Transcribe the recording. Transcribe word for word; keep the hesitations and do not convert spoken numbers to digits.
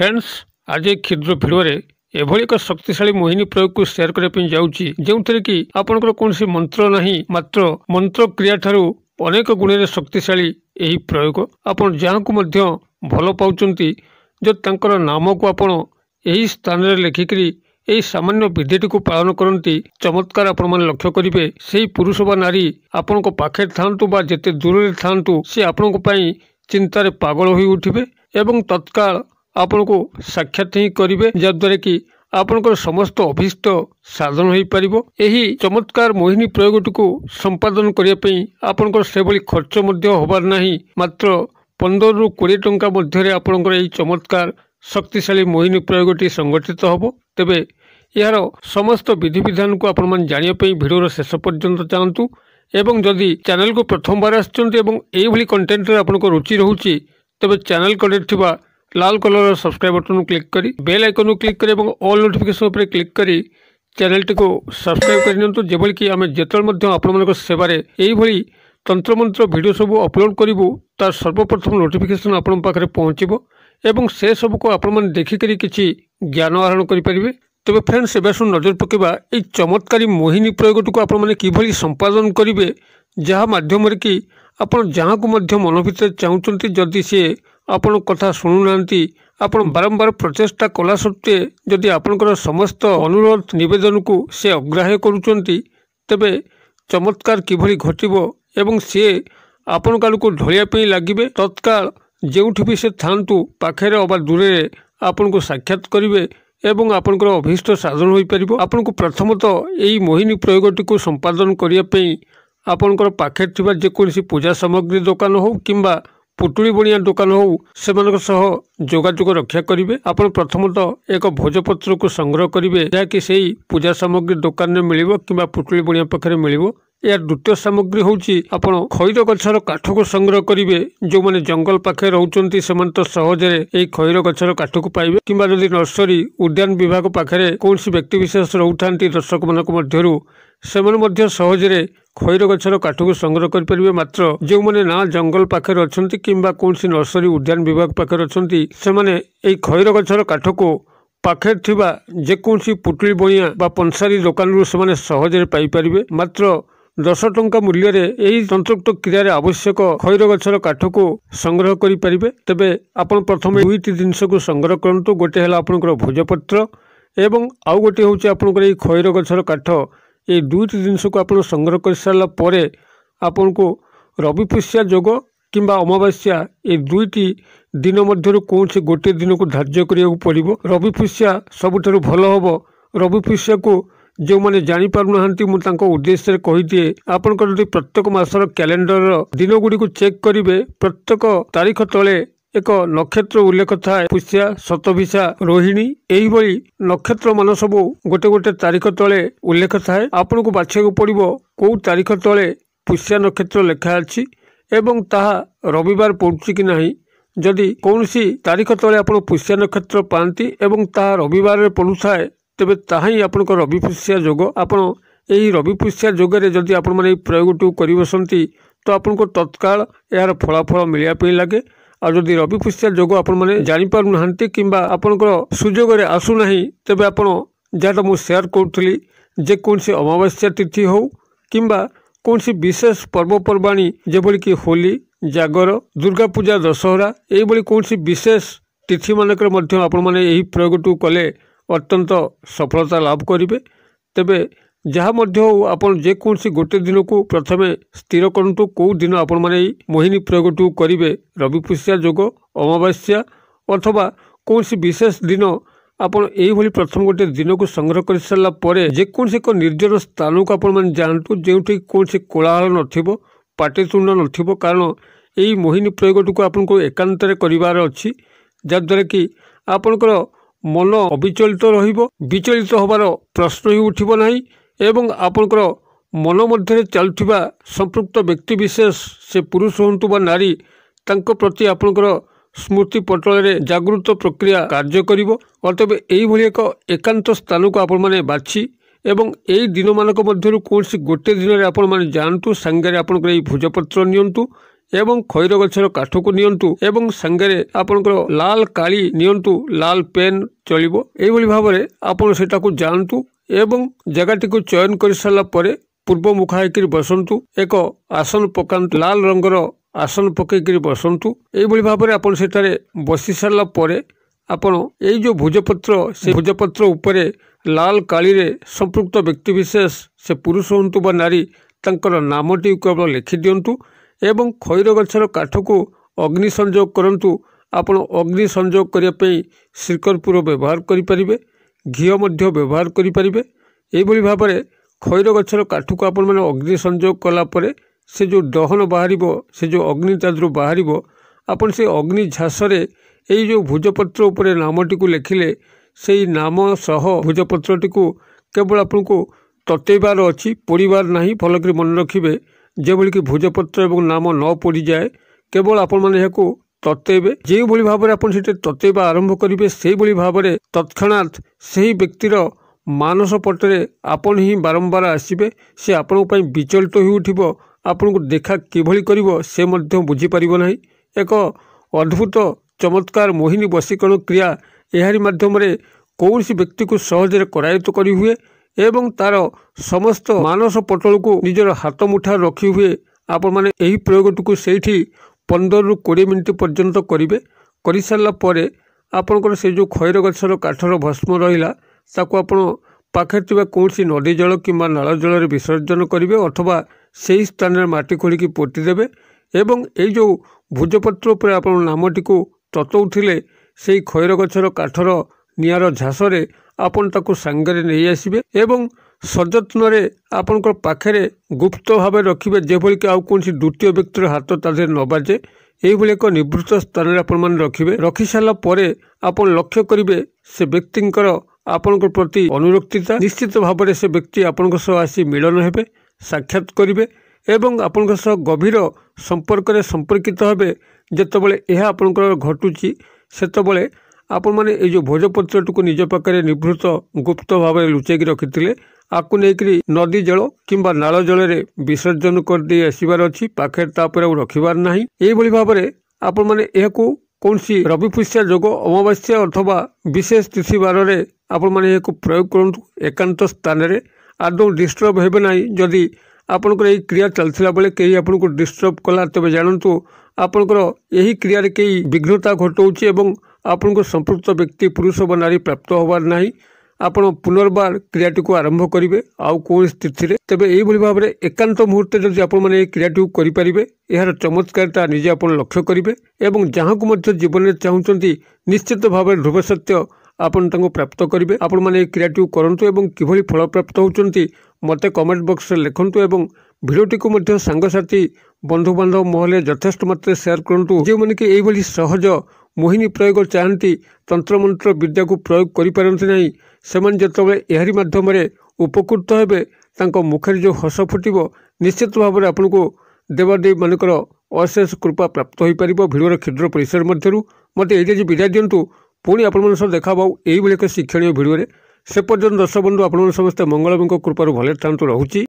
Friends आज एक क्षुद्र भिडियो एभली एक शक्तिशाली मोहिनी प्रयोग को शेयर करने जाऊँगी जो थी कि आपंकर कौन मंत्र नहीं मात्र मंत्र क्रिया ठारू अनेक गुण शक्तिशाली यही प्रयोग आपण जहाँ को भल पाँच जो तांकर नाम को आपण यही स्थान में लेखिक यही सामान्य विधिटी को पालन करती चमत्कार आपण मैंने लक्ष्य करेंगे से पुरुष व नारी आपण पाखे था जिते दूर में था सी आपण चिंतार पागल हो उठे एवं तत्काल आपण को साक्षात ही करेंगे जहाँद्वारा कि आपणकर समस्त अभीष्ट साधन हो पार। यही चमत्कार मोहिनी प्रयोगटी को संपादन करने आपणकर से खर्च होबार नहीं मात्र पंद्रह रु कोड़े टंका मध्य आपणकर यही चमत्कार शक्तिशाली मोहिनी प्रयोगटी संगठित होब। तेबे यार समस्त विधि विधान को आपण मैंने जानापी भिडियोर शेष पर्यंत जातु एवं जदि चैनल को प्रथम बार आसभली कंटेन्ट आपंक रुचि रोचे तेबे चैनल कनेक्ट थी लाल कलर सब्सक्राइब बटन क्लिक करी बेल आइकन क्लिक करी और ऑल नोटिफिकेशन पर क्लिक करी चैनल टी को सब्सक्राइब करनी जबल कि आम जिते आपण सेवारे यही तंत्रमंत्र वीडियो सब अपलोड करूँ तार सर्वप्रथम नोटिफिकेशन आपण पाखे पहुँचब एवं से सब को आपण देखिकी किसी ज्ञान आहरण करें। तेज फ्रेंड्स एवं नजर पकड़ा ये चमत्कारी मोहिनी प्रयोगटी को आपण कि संपादन करेंगे जहाँ मध्यम कि आपण जहाँ को मन भितर चाहते जदि सी आपण कथा शुणुना आपण बारंबार प्रचेष्टा कला सत्वे जदि आपणकर समस्त अनुरोध नवेदन को सी अग्राह्य करुँच तेबे चमत्कार किभली घटिब एवं सी आपण को ढलियापी लगे तत्काल जोठी भी से था पाखे अबा दूरे आपण को साक्षात करेंगे एवं आपणकर अभीष्ट साधन हो पार। आपण को प्रथमतः यही मोहिनी प्रयोगटी को संपादन करने आपणकर पाखे थी जेकोसी पूजा सामग्री दुकान हो कि पुटुली बणिया दुकान हो जोगाजोग रक्षा करेंगे। आपड़ प्रथमतः एक भोजपत्र को संग्रह करेंगे जहाँकि से पूजा सामग्री दुकान में मिल कि पुटुली बणिया पाखे मिल। यार द्वितीय सामग्री हूँ आपड़ खईर गछर काठ को संग्रह करेंगे जो मैंने जंगल पाखे रोचे से तो सहजे यही खईर गछर काठ को पाइबे कि जदि नर्सरी उद्यान विभाग पाखे कौन व्यक्तिशेष रोता दर्शक मानू से सहजे खईर गछर काठ को संग्रह करेंगे मात्र जो मैंने ना जंगल पाखे अच्छा कि कौन नर्सरी उद्यान विभाग पाखे अच्छा से खईर गछर काठ को पाखे जेकोसी पुटुली बणिया पंसारी दुकान से सहजे पाइपर मात्र दस टंका मूल्य यही तंत्रोक्त क्रियार आवश्यक खईर गछर काठ को संग्रह करें। तेबे आपण प्रथम दुईट जिनस को संग्रह करूँ गोटे है आपंकर भोजपत्र एवं आउ गोटे हूँ आपंकर ये खईर गछर काठ ये दुईट जिनस को आप संग्रह कर सारापर आपन को रविपुष्या जोग कि अमावास्या ये दुईटी दिन मध्य कौन से गोटे दिन को धार्य करा पड़ो। रविपुष्या सबुठ भल हम रविपुष्या को जो मैंने जापारना मुझे उद्देश्य कहीदिए आपंकर जो प्रत्येक मसर क्यालेंडर दिन गुड़ी को चेक करेंगे प्रत्येक तारीख तले एक नक्षत्र उल्लेख थाए पुष्या शतभिषा रोहिणी यही नक्षत्र मान सबू गोटे गोटे तारीख तले उल्लेख थाए आपन को बाछाक पड़ो कौ तारीख तले पुष्या नक्षत्र लेखा अच्छी एवं ताहा रविवार पड़ुछि कि नहीं। जदि कौन सी तारीख तले आपन पुष्या नक्षत्र पाती एवं ताहा रविवार पड़ू थाए तेबे ताहा ही आपन को रविपुष्या जोग आपन यही रविपुष्या जोगे जदि आपण मैंने प्रयोगटी कर बसती तो आपन को तत्काल यार फलाफल मिलवाई लगे और जदि रविपुष्या जोग आपण मैंने जापारना कि आपंकर सुजोग आसूना तेबे आप जहाँ मुझे सेयार करी जेकोसी अमावास्या तिथि हो कि कौन सी विशेष पर्वपर्वाणी जबल कि होली जागर दुर्गा पूजा दशहरा यही कौन सी विशेष तिथि मानक आपण मैंने यही प्रयोगटी कले अत्यंत सफलता लाभ करेंगे। तेबे जहाँ मध्य हो जेकोसी गोटे दिन को प्रथम स्थिर करूँ कौ दिन आपण मैंने मोहिनी प्रयोगटी करेंगे रविपुष्या जोग अमावास्या अथवा कौन सी विशेष दिन आपण यही प्रथम गोटे दिन को संग्रह कर सारापर जेकोसी एक निर्जन स्थान को आपण मैंने जातु जो कौन कोलाहल न पाटितुंड न कारण यही मोहिनी प्रयोगटी को आपन को एकांत करार अच्छी जहाँद्वारा कि आपणकर मन अविचलित रचलित होबार प्रश्न ही उठब ना एवं आपणकर मन मध्य चलुवा संपृक्त व्यक्तिविशेष से पुरुष हूँ व नारी तांको प्रति आपणकर स्मृति पटल जागृत प्रक्रिया कार्य कर अतएव यही एक एकांत स्थान को आपण मैंने बाछी एवं यही दिन मानक मध्य कौन गोटे दिन आपण मैंने जातु सांगे आपणकर भोजपत्र नियंतु एवं खैर गछर काठक नियंतु एवं संगे आपनकर लाल काली नियंतु लाल पेन चलिबो एई भाव में आपन सेटाकू जानतु एवं जगटी को चयन कर सारा पर पूर्व मुखा होकर बसंतु एक आसन पकांतु लाल रंगर आसन पकईकि बसंतु एई भाव में आपन सेटारे बसी सारा पर आपण ये जो भोजपत्र से भोजपत्र उपरे लाल काली रे संपुक्त व्यक्ति विशेष से पुरुष होंतु बा नारी तंकर नामटी केवल लिखि दियंतु एवं खैर गछर काठकू अग्नि संयोग करंतु। आपण अग्नि संयोग करने श्रीकर्पूर व्यवहार करें, घी मध्य व्यवहार करें। यही भाव में खैर गछर काठकू आपण मैंने अग्नि संयोग कलापर से जो दहन बाहर से जो अग्नि तादर बाहर आपन से अग्नि झासरे यही जो भोजपत्र उपरे नामटी को लिखिले से नाम सह भोजपत्रटी को केवल आपन को ततेबार अच्छी पढ़वार ना भलक मन रखिए जोभल कि भोजपत्र एवं नाम न पड़ जाए केवल आपण मैंने ततेबे जो भाव में आपन से ततेबा आरंभ करेंगे से भाव में तत्क्षणात से ही व्यक्तिर मानस पटरे आपण ही बारंबार आसबे से आपण विचलित हो उठब आपन को देखा किभली करिवो से मध्य बुझी पारिबो नाही। एक अद्भुत चमत्कार मोहिनी वशीकरण क्रिया यार मध्यम कौन सी व्यक्ति को सहजरे करायत्त करी हुए एवं तार समस्त मानस पटल को निजर हाथ मुठा रखी हुए आपण माने एही प्रयोगटी को सेठी पंद्रह रु बीस मिनट पर्यंत करिवे। करि सारला परे आपनकर से जो खैर गछर काठर भस्म रहिला ताको आपण पाखे थिबा कौन सी नदी जल किंबा नाल जल रे विसर्जन करिवे अथवा सेही स्थान रे माटी खोली की पोती देबे एवं ए जो भोजपत्र पर आपण नामटी को ततौले से खैर गछर काठर निआर झासरे आपन ताको सांगरे नहीं आसिबे एवं सजत्न रे आपनकर पाखरे गुप्त भाव रखिबे जेभल कि आउ कोनसी द्वितीय व्यक्तिर हाथ तादे न बाजे एभली एक निवृत्त स्थान आपण मान रखिबे। रखि साला परे आपन लक्ष्य करिवे से व्यक्तिंकर आपनकर प्रति अनुरक्तिता निश्चित भाव में से व्यक्ति आपनकर सह आसी मिलन हेबे साक्षात करिवे एवं आपनकर सह गभीर संपर्क रे संपर्कित हेबे। जितेबाला यह आपणकर घटुची सेतबले आपण मैंने ये जो भोजपत्रटी को निज पाखे निभृत गुप्त भाव में लुचैक रखिते आपको लेकिन नदी जल किंबा नाल जल रे विसर्जन करदे आसबार अच्छी पाखे तापर आउ रखबार ना। यही भाव में आपण मैंने यह कौन सी रविपुष्या जोग अमावास्या अथवा विशेष तिथि बार में आपण मैंने प्रयोग करूँ एकांत स्थान में आदौ डिस्टर्ब होबे ना। जदि आपणकर यही क्रिया चलता बेले कहीं आपन को डिस्टर्ब कला तेब जानतु आपणकर यही क्रियार कई विघ्नता घटाऊँच एवं आपण को संपृक्त व्यक्ति पुरुष व नारी प्राप्त होबार ना। आपण पुनर्बार क्रियाटी को आरंभ करेंगे आउ कौन स्थिति तेब यही भाव में एकांत मुहूर्त जब आप क्रियाटी करें यार चमत्कारिता निजे आप लक्ष्य करेंगे एवं जहाँ को मध्य जीवन में चाहते निश्चित भाव में ध्रुव सत्य आपन तांको प्राप्त करेंगे। आपण मैंने क्रियाटी करंतु एवं किभली फल प्राप्त होचंती मते कमेंट बॉक्स रे लिखंतु एवं भिडियोटी को मध्य संग साथी बंधु बांधव महले यथेष्ट मात्रे शेयर करंतु। जे माने कि एई भली सहज मोहिनी प्रयोग चाहती तंत्र मंत्र विद्या को प्रयोग करि पारंती नाही सेमन जतबे एहरी माध्यम रे उपकृत हेबे तांको मुखर जो हस फुटिबो निश्चित भाव में आपनको देवदेव मानकर अशेष कृपा प्राप्त हो पारिबो। भिडियोर क्षुद्र परिसर मध्यरु मते एजे विदाय दियंतु। पुणी आपण सब देखा यही एक शिक्षणीय भिडियो से पर्यटन दर्शक बंधु आपण समस्त मंगलमय कृपार भले थांतु।